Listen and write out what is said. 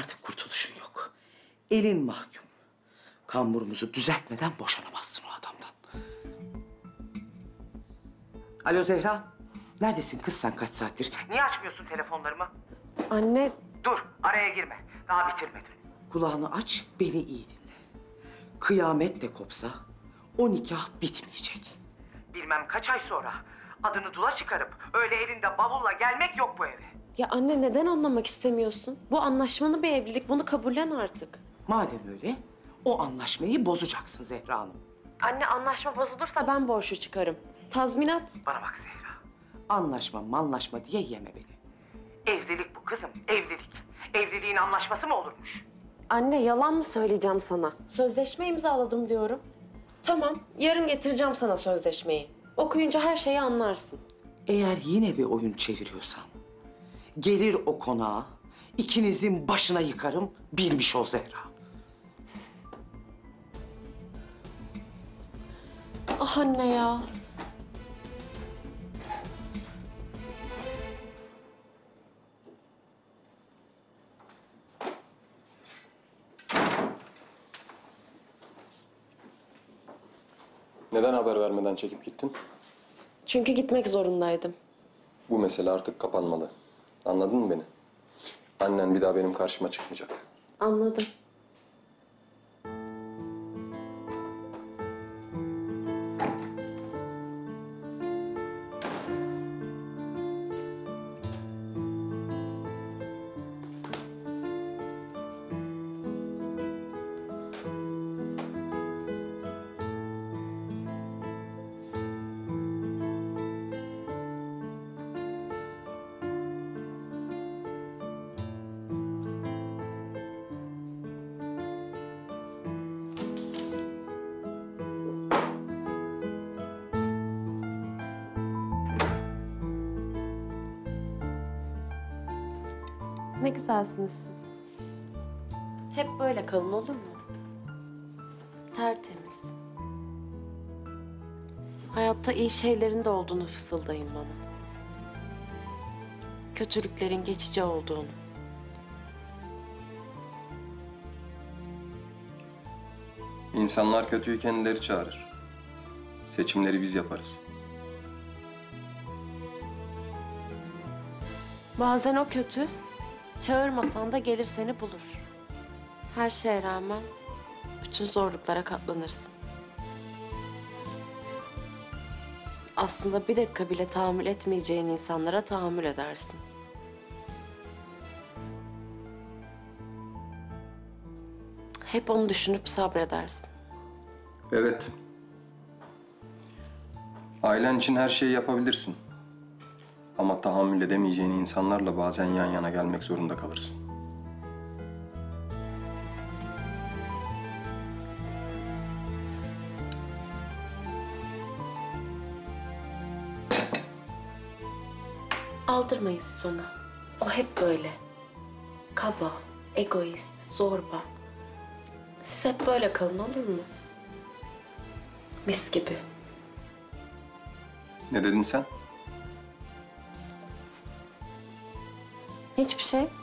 Artık kurtuluşun yok. Elin mahkum. Kamburumuzu düzeltmeden boşanamazsın o adamdan. Alo Zehra, neredesin kız sen kaç saattir? Niye açmıyorsun telefonlarımı? Anne... Dur, araya girme. Daha bitirmedim. Kulağını aç, beni iyi dinle. Kıyamet de kopsa o nikah bitmeyecek. Bilmem kaç ay sonra adını dula çıkarıp öyle elinde bavulla gelmek yok bu eve. Ya anne neden anlamak istemiyorsun? Bu anlaşmalı bir evlilik, bunu kabullen artık. Madem öyle, o anlaşmayı bozacaksın Zehra Hanım. Anne anlaşma bozulursa ben borçlu çıkarım. Tazminat. Bana bak Zehra, anlaşma manlaşma diye yeme beni. Evlilik bu kızım, evlilik. Evliliğin anlaşması mı olurmuş? Anne yalan mı söyleyeceğim sana? Sözleşme imzaladım diyorum. Tamam, yarın getireceğim sana sözleşmeyi. Okuyunca her şeyi anlarsın. Eğer yine bir oyun çeviriyorsan, gelir o konağa, ikinizin başına yıkarım, bilmiş ol Zehra. Ah anne ya. Neden haber vermeden çekip gittin? Çünkü gitmek zorundaydım. Bu mesele artık kapanmalı. Anladın mı beni? Annen bir daha benim karşıma çıkmayacak. Anladım. Ne güzelsiniz siz. Hep böyle kalın olur mu? Tertemiz. Hayatta iyi şeylerin de olduğunu fısıldayın bana. Kötülüklerin geçici olduğunu. İnsanlar kötüyü kendileri çağırır. Seçimleri biz yaparız. Bazen o kötü... Çağırmasan da gelir seni bulur. Her şeye rağmen bütün zorluklara katlanırsın. Aslında bir dakika bile tahammül etmeyeceğin insanlara tahammül edersin. Hep onu düşünüp sabredersin. Evet. Ailen için her şeyi yapabilirsin. Ama tahammül edemeyeceğin insanlarla bazen yan yana gelmek zorunda kalırsın. Aldırmayın siz ona. O hep böyle. Kaba, egoist, zorba. Siz hep böyle kalın olur mu? Mis gibi. Ne dedin sen? Hiçbir şey.